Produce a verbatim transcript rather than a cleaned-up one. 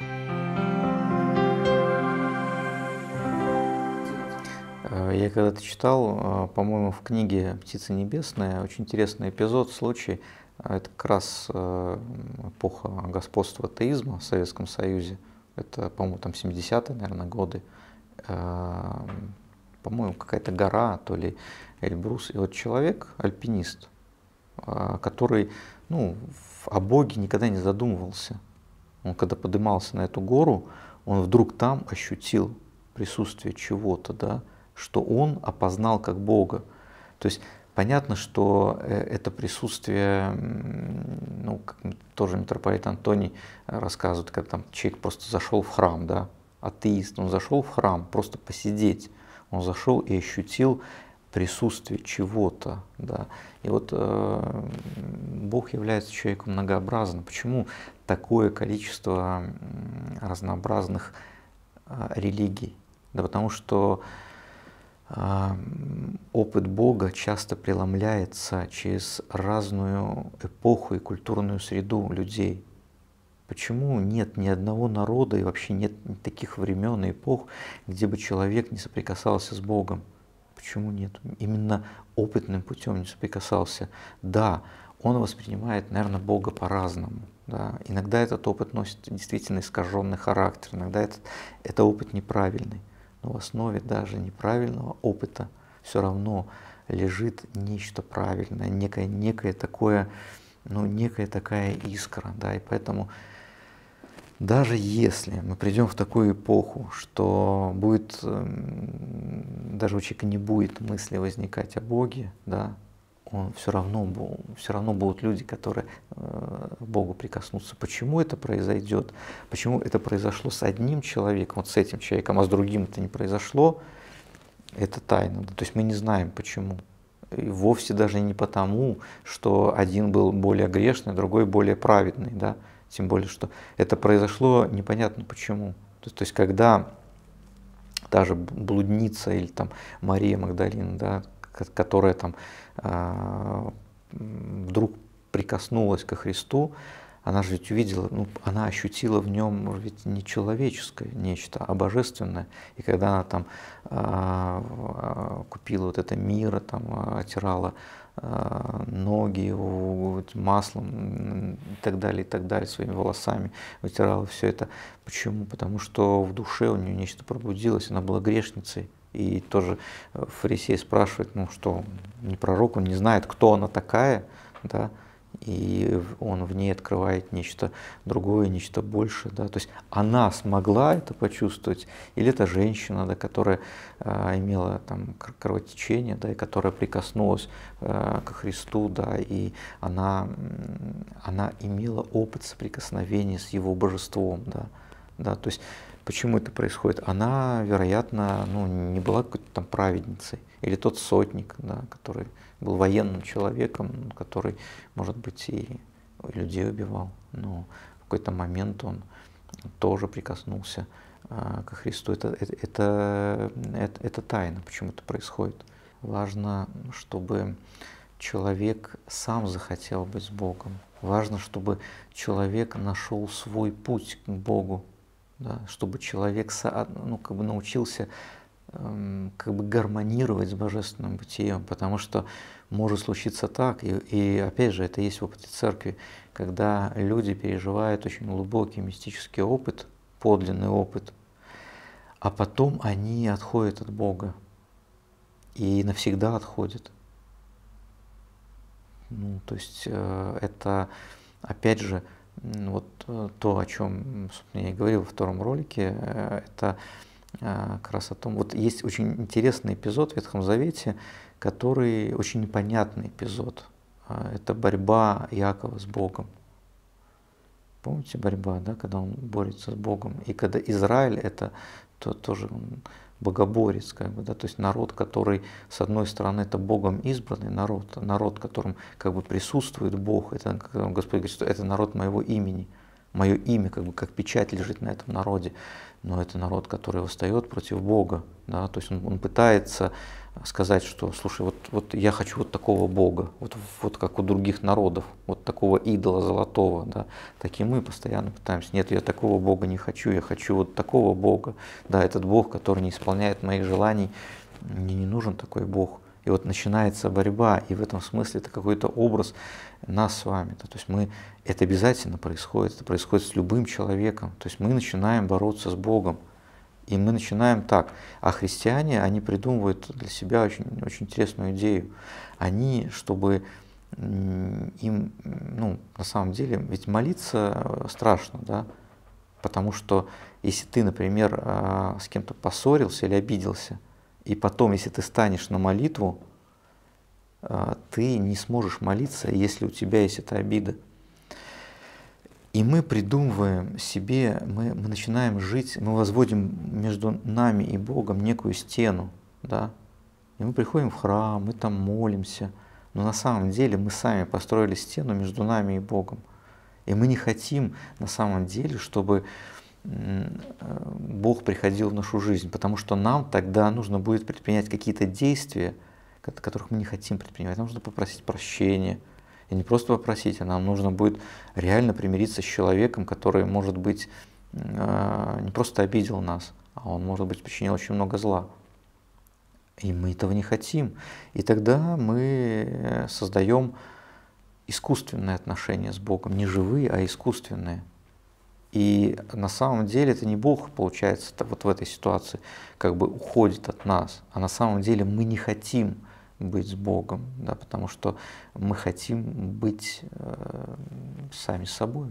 Я когда-то читал, по-моему, в книге «Птица небесная» очень интересный эпизод, случай. Это как раз эпоха господства атеизма в Советском Союзе. Это, по-моему, там семидесятые, наверное, годы. По-моему, какая-то гора, то ли Эльбрус. И вот человек, альпинист, который, ну, о Боге никогда не задумывался. Он, когда поднимался на эту гору, он вдруг там ощутил присутствие чего-то, да, что он опознал как Бога. То есть понятно, что это присутствие, ну, как тоже митрополит Антоний рассказывает, когда там человек просто зашел в храм, да, атеист, он зашел в храм просто посидеть, он зашел и ощутил присутствие чего-то, да. И вот э, Бог является человеком многообразным. Почему такое количество разнообразных э, религий? Да потому что опыт Бога часто преломляется через разную эпоху и культурную среду людей. Почему нет ни одного народа и вообще нет таких времен и эпох, где бы человек не соприкасался с Богом? Почему нет? Именно опытным путем не соприкасался. Да, он воспринимает, наверное, Бога по-разному. Да. Иногда этот опыт носит действительно искаженный характер, иногда этот, это опыт неправильный. Но в основе даже неправильного опыта все равно лежит нечто правильное, некое, некое такое, ну, некая такая искра. Да? И поэтому даже если мы придем в такую эпоху, что будет, даже у человека не будет мысли возникать о Боге, да, он все равно, все равно будут люди, которые к Богу прикоснутся. Почему это произойдет? Почему это произошло с одним человеком, вот с этим человеком, а с другим это не произошло? Это тайна. То есть мы не знаем, почему. И вовсе даже не потому, что один был более грешный, другой более праведный. Да? Тем более, что это произошло непонятно почему. То есть, то есть когда та же блудница или там Мария Магдалина, да, которая там э, вдруг прикоснулась ко Христу, она же ведь увидела, ну, она ощутила в нем, может быть, не человеческое нечто, а божественное. И когда она там э, купила вот это миро, там, отирала э, ноги его маслом и так далее, и так далее, своими волосами вытирала все это. Почему? Потому что в душе у нее нечто пробудилось, она была грешницей. И тоже фарисей спрашивает, ну что, не пророк, он не знает, кто она такая, да, и он в ней открывает нечто другое, нечто большее, да, то есть она смогла это почувствовать, или это женщина, да, которая э, имела там кровотечение, да, и которая прикоснулась э, к Христу, да, и она, она имела опыт соприкосновения с его божеством, да, да, то есть почему это происходит? Она, вероятно, ну, не была какой-то там праведницей. Или тот сотник, да, который был военным человеком, который, может быть, и людей убивал. Но в какой-то момент он тоже прикоснулся э, ко Христу. Это, это, это, это, это тайна, почему это происходит. Важно, чтобы человек сам захотел быть с Богом. Важно, чтобы человек нашел свой путь к Богу. Да, чтобы человек со, ну, как бы научился эм, как бы гармонировать с божественным бытием, потому что может случиться так, и, и опять же, это есть в опыте церкви, когда люди переживают очень глубокий мистический опыт, подлинный опыт, а потом они отходят от Бога и навсегда отходят. Ну, то есть э, это, опять же, вот то, о чем я и говорил во втором ролике, это как раз о том, вот есть очень интересный эпизод в Ветхом Завете, который очень непонятный эпизод. Это борьба Иакова с Богом. Помните борьба, да, когда он борется с Богом? И когда Израиль, это то, тоже богоборец, как бы, да, то есть народ, который, с одной стороны, это Богом избранный народ, народ, которым как бы присутствует Бог, это Господь говорит, что это народ моего имени. мое имя, как бы как печать лежит на этом народе. Но это народ, который восстает против Бога. Да? То есть он, он пытается сказать, что, слушай, вот, вот я хочу вот такого Бога, вот, вот как у других народов, вот такого идола золотого. Да? Так и мы постоянно пытаемся. Нет, я такого Бога не хочу, я хочу вот такого Бога. Да, этот Бог, который не исполняет моих желаний, мне не нужен такой Бог. И вот начинается борьба, и в этом смысле это какой-то образ нас с вами. То есть мы, это обязательно происходит, это происходит с любым человеком. То есть мы начинаем бороться с Богом, и мы начинаем так. А христиане, они придумывают для себя очень, очень интересную идею. Они, чтобы им, ну, на самом деле, ведь молиться страшно, да? Потому что если ты, например, с кем-то поссорился или обиделся, и потом, если ты станешь на молитву, ты не сможешь молиться, если у тебя есть эта обида. И мы придумываем себе, мы, мы начинаем жить, мы возводим между нами и Богом некую стену, да? И мы приходим в храм, мы там молимся, но на самом деле мы сами построили стену между нами и Богом. И мы не хотим на самом деле, чтобы Бог приходил в нашу жизнь, потому что нам тогда нужно будет предпринять какие-то действия, которых мы не хотим предпринимать. Нам нужно попросить прощения. И не просто попросить, а нам нужно будет реально примириться с человеком, который, может быть, не просто обидел нас, а он, может быть, причинил очень много зла. И мы этого не хотим. И тогда мы создаем искусственные отношения с Богом, не живые, а искусственные. И на самом деле это не Бог, получается, вот в этой ситуации как бы уходит от нас, а на самом деле мы не хотим быть с Богом, да, потому что мы хотим быть э, сами собой.